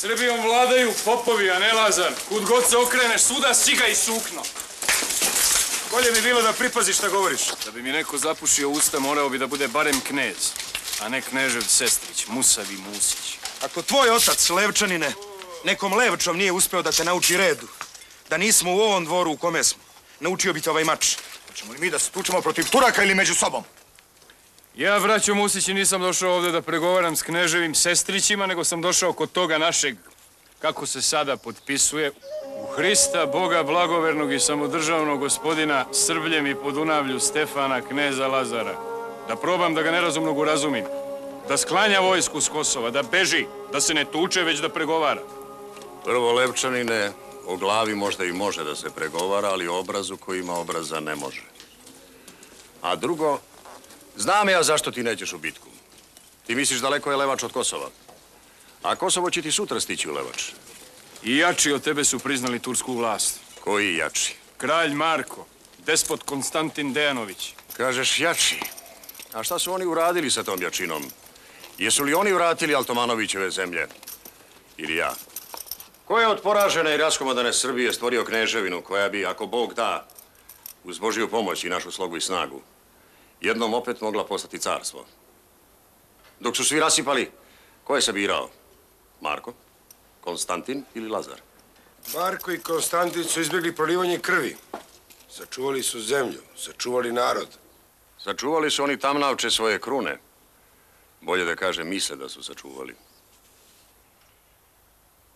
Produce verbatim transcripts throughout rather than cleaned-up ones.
Srbijom vladaju popovi, a ne Lazar. Kud god se okreneš, svuda siga i sukno. Bolje bi bilo da pripaziš šta govoriš. Da bi mi neko zapušio usta, morao bi da bude barem knez, a ne knežev sestrić, Musavi Musić. Ako tvoj otac, Levčanine, nekom Levčom nije uspeo da te nauči redu, da nismo u ovom dvoru u kome smo, naučio bi te ovaj mač. Hoćemo li mi da se tučemo protiv Turaka ili među sobom? Ja, vraćo Musić, nisam došao ovdje da pregovaram s kneževim sestrićima, nego sam došao kod toga našeg, kako se sada potpisuje, u Hrista, Boga blagovernog i samodržavnog gospodina Srbljem i Podunavlju Stefana, kneza Lazara. Da probam da ga nerazumnog urazumim, da sklanja vojsku s Kosova, da beži, da se ne tuče, već da pregovara. Prvo, Levčanine, o glavi možda i može da se pregovara, ali o obrazu koji ima obraza ne može. A drugo, znam ja zašto ti nećeš u bitku. Ti misliš daleko je Levač od Kosova. A Kosovo će ti sutra stići u Levač. I jači od tebe su priznali tursku vlast. Koji jači? Kralj Marko, despot Konstantin Dejanović. Kažeš jači? A šta su oni uradili sa tom jačinom? Jesu li oni vratili Altomanovićeve zemlje? Ili ja? Ko je od poražene i raskomadane Srbije stvorio kneževinu koja bi, ako Bog da, uz Božiju pomoć i našu slogu i snagu, jednom opet mogla postati carstvo. Dok su svi rasipali, ko je se birao? Marko, Konstantin ili Lazar? Marko i Konstantin su izbjegli prolivanje krvi. Sačuvali su zemlju, sačuvali narod. Sačuvali su oni tamnavče svoje krune. Bolje da kaže, misle da su sačuvali.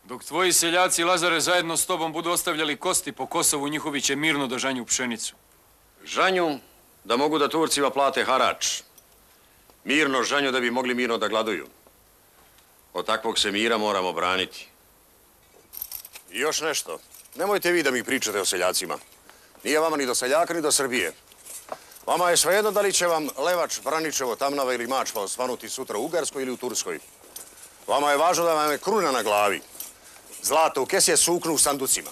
Dok tvoji seljaci, Lazare, zajedno s tobom budu ostavljali kosti po Kosovu, njihovi će mirno da žanju pšenicu. Žanju da mogu da Turcima plate harač. Mirno žanju da bi mogli mirno da gladuju. Od takvog se mira moramo braniti. I još nešto. Nemojte vi da mi pričate o seljacima. Nije vama ni do seljaka, ni do Srbije. Vama je svejedno da li će vam Levač, Braničevo, Tamnava ili Mačva osvanuti sutra u Ugarskoj ili u Turskoj. Vama je važno da vam je kruna na glavi. Zlato u kesije, suknu u sanducima.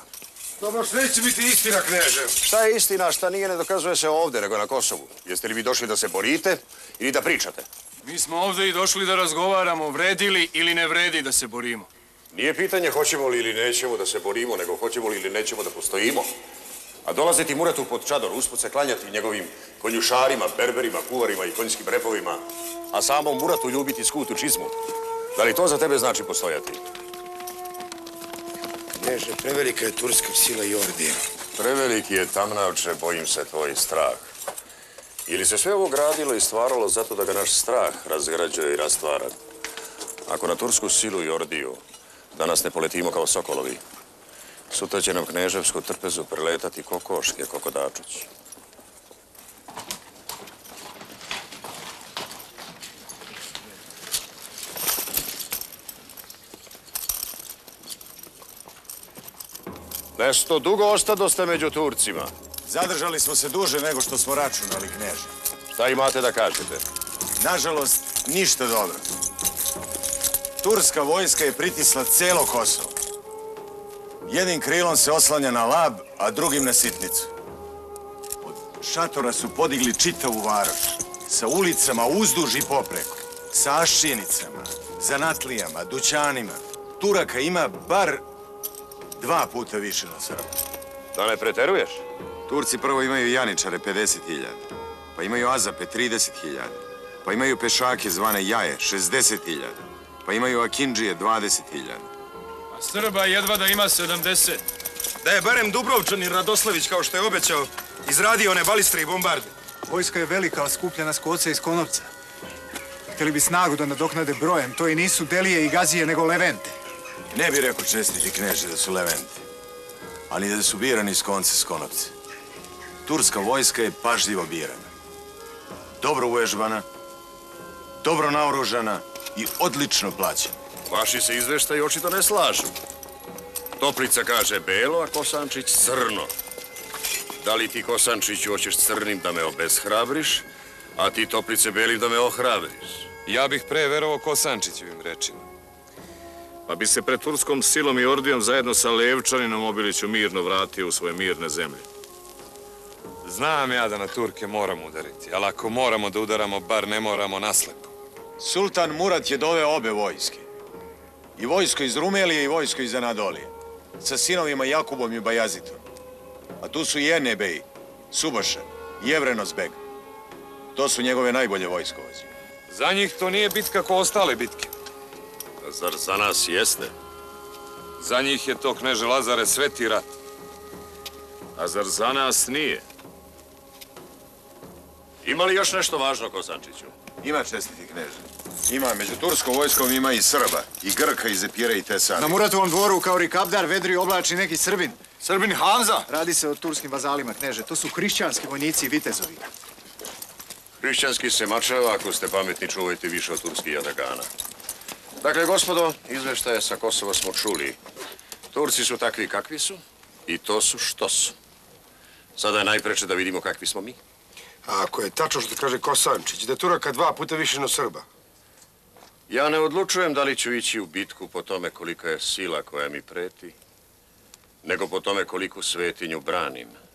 To baš neće biti istina, kneže. Šta je istina, šta nije, ne dokazuje se ovdje, nego na Kosovu. Jeste li vi došli da se borite ili da pričate? Mi smo ovdje i došli da razgovaramo, vredi li ili ne vredi da se borimo. Nije pitanje hoćemo li ili nećemo da se borimo, nego hoćemo li ili nećemo da postojimo. A dolaziti Muratu pod čador, usput se klanjati njegovim konjušarima, berberima, kuvarima i konjskim repovima, a samom Muratu ljubiti skutu čizmu. Da li to za tebe znači postojati? Kneže, prevelika je turska sila i ordija. Preveliki je, tamnavče, bojim se tvoj strah. Ili se sve ovo gradilo i stvaralo zato da ga naš strah razgrađuje i rastvara. Ako na tursku silu i ordiju danas ne poletimo kao sokolovi, sutra će nam kneževsku trpezu preletati kokoške, kokodačić. Nešto dugo ostadoste među Turcima. Zadržali smo se duže nego što smo računali, kneže. Šta imate da kažete? Nažalost, ništa dobro. Turska vojska je pritisla celo Kosovo. Jednim krilom se oslanja na Lab, a drugim na Sitnicu. Od šatora su podigli čitavu varoš. Sa ulicama uzduž i popreko. Sa ašinicama, zanatlijama, dućanima. Turaka ima bar dva puta više na Srba. Da ne preteruješ? Turci prvo imaju janičare pedeset hiljada, pa imaju azape trideset hiljada, pa imaju pešake zvane jaje šezdeset hiljada, pa imaju akinđije dvadeset hiljada. A Srba jedva da ima sedamdeset. Da je barem Dubrovčan i Radoslević, kao što je obećao, izradio one balistre i bombarde. Vojska je velika, ali skupljena s koca i s konopca. Hteli bi snagu da nadoknade brojem, to i nisu Delije i Gazije, nego Levente. Ne bi rekao čestiti, kneže, da su Levente, ali da su birani s konca i s konopce. Turska vojska je pažljivo birana, dobro uvežbana, dobro naoružana i odlično plaćena. Vaši se izveštaji očito ne slažu. Toplica kaže belo, a Kosančić crno. Da li ti, Kosančiću, hoćeš crnim da me obeshrabriš, a ti, Toplice, belim da me ohrabriš? Ja bih pre verovao Kosančićevim rečima. Pa bi se pred turskom silom i ordijom zajedno sa Levčaninom Obiliću mirno vratio u svoje mirne zemlje. Znam ja da na Turke moramo udariti, ali ako moramo da udaramo, bar ne moramo naslepo. Sultan Murad je doveo obe vojske. I vojsko iz Rumelije i vojsko iz Anadolije. Sa sinovima Jakubom i Bajazitom. A tu su i Ennebej, Subošan, Jeverno-Zbega. To su njegove najbolje vojskovođe. Za njih to nije bitka kao ostale bitke. A zar za nas jeste? Za njih je to, kneže Lazare, sveti rat. A zar za nas nije? Ima li još nešto važno, Kosančiću? Ima, čestiti kneže. Ima, među turskom vojskom ima i Srba, i Grka, i Zepire, i Tesara. Na Muratovom dvoru, kao rikabdar, vedri oblači neki Srbin. Srbin Hamza! Radi se o turskim vazalima, kneže. To su hrišćanski vojnici i vitezovi. Hrišćanski se mačeva, ako ste pametni, čuvajte više od turskih jadagana. Dakle, gospodo, izveštaje sa Kosova smo čuli. Turci su takvi kakvi su i to su što su. Sada je najpreče da vidimo kakvi smo mi. A ako je tačno što kaže Kosančić, da je Turaka dva puta više no Srba. Ja ne odlučujem da li ću ići u bitku po tome kolika je sila koja mi preti, nego po tome koliku svetinju branim.